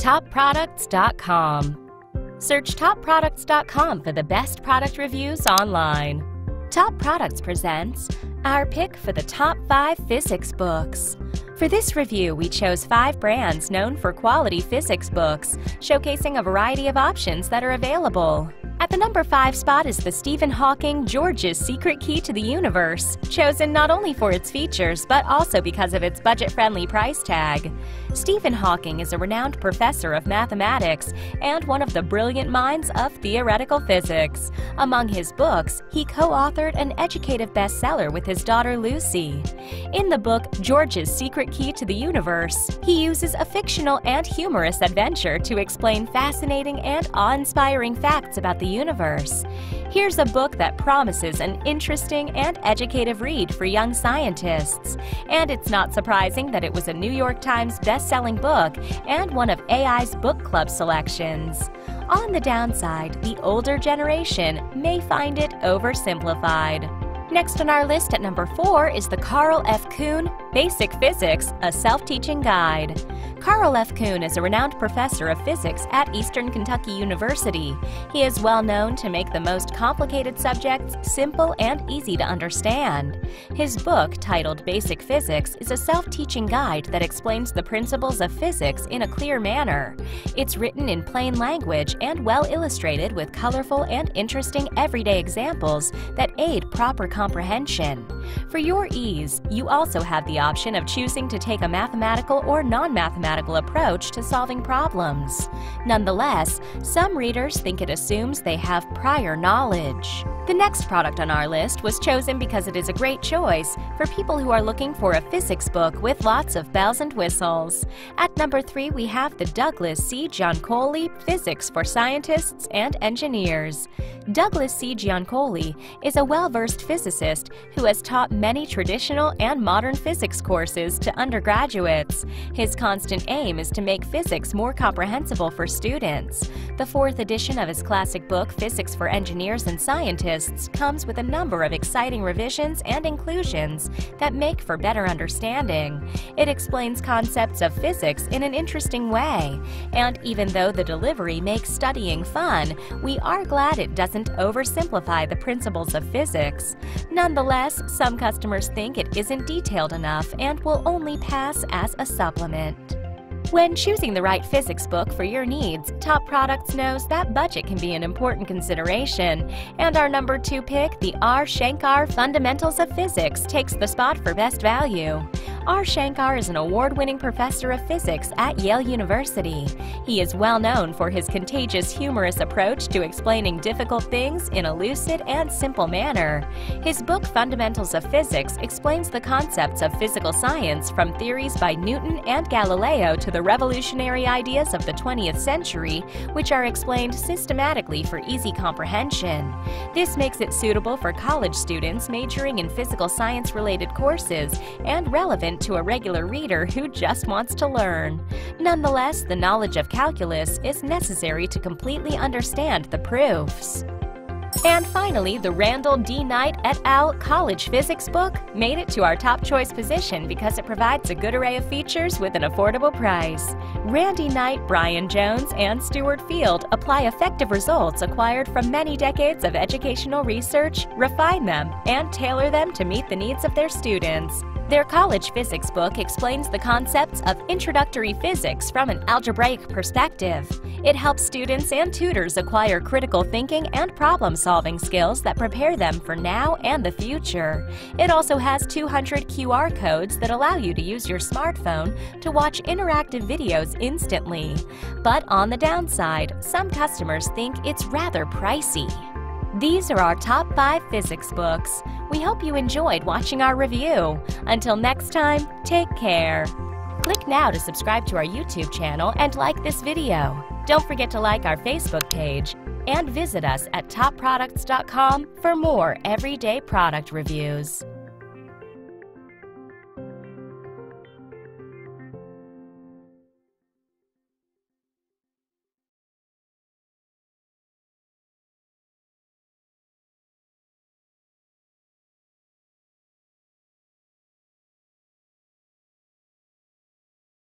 TopProducts.com. Search TopProducts.com for the best product reviews online. Top Products presents our pick for the top 5 physics books. For this review, we chose 5 brands known for quality physics books, showcasing a variety of options that are available. At the number 5 spot is the Stephen Hawking George's Secret Key to the Universe, chosen not only for its features but also because of its budget-friendly price tag. Stephen Hawking is a renowned professor of mathematics and one of the brilliant minds of theoretical physics. Among his books, he co-authored an educative bestseller with his daughter Lucy. In the book George's Secret Key to the Universe, he uses a fictional and humorous adventure to explain fascinating and awe-inspiring facts about the universe. Here's a book that promises an interesting and educative read for young scientists. And it's not surprising that it was a New York Times best-selling book and one of AI's book club selections. On the downside, the older generation may find it oversimplified. Next on our list at number 4 is the Karl F. Kuhn Basic Physics, a Self-Teaching Guide. Karl F. Kuhn is a renowned professor of physics at Eastern Kentucky University. He is well known to make the most complicated subjects simple and easy to understand. His book, titled Basic Physics, is a self-teaching guide that explains the principles of physics in a clear manner. It's written in plain language and well illustrated with colorful and interesting everyday examples that aid proper comprehension. For your ease, you also have the option of choosing to take a mathematical or non-mathematical approach to solving problems. Nonetheless, some readers think it assumes they have prior knowledge. The next product on our list was chosen because it is a great choice for people who are looking for a physics book with lots of bells and whistles. At number 3, we have the Douglas C. Giancoli Physics for Scientists and Engineers. Douglas C. Giancoli is a well-versed physicist who has taught many traditional and modern physics courses to undergraduates. His constant aim is to make physics more comprehensible for students. The 4th edition of his classic book, Physics for Engineers and Scientists, comes with a number of exciting revisions and inclusions that make for better understanding. It explains concepts of physics in an interesting way, and even though the delivery makes studying fun, we are glad it doesn't oversimplify the principles of physics. Nonetheless, some customers think it isn't detailed enough and will only pass as a supplement. When choosing the right physics book for your needs, Top Products knows that budget can be an important consideration. And our number 2 pick, the R. Shankar Fundamentals of Physics, takes the spot for best value. R. Shankar is an award-winning professor of physics at Yale University. He is well known for his contagious, humorous approach to explaining difficult things in a lucid and simple manner. His book, Fundamentals of Physics, explains the concepts of physical science from theories by Newton and Galileo to the revolutionary ideas of the 20th century, which are explained systematically for easy comprehension. This makes it suitable for college students majoring in physical science-related courses and relevant to a regular reader who just wants to learn. Nonetheless, the knowledge of calculus is necessary to completely understand the proofs. And finally, the Randall D. Knight et al. College Physics book made it to our top choice position because it provides a good array of features with an affordable price. Randy Knight, Brian Jones, and Stuart Field apply effective results acquired from many decades of educational research, refine them, and tailor them to meet the needs of their students. Their college physics book explains the concepts of introductory physics from an algebraic perspective. It helps students and tutors acquire critical thinking and problem-solving skills that prepare them for now and the future. It also has 200 QR codes that allow you to use your smartphone to watch interactive videos instantly. But on the downside, some customers think it's rather pricey. These are our top 5 physics books. We hope you enjoyed watching our review. Until next time, take care. Click now to subscribe to our YouTube channel and like this video. Don't forget to like our Facebook page and visit us at topproducts.com for more everyday product reviews.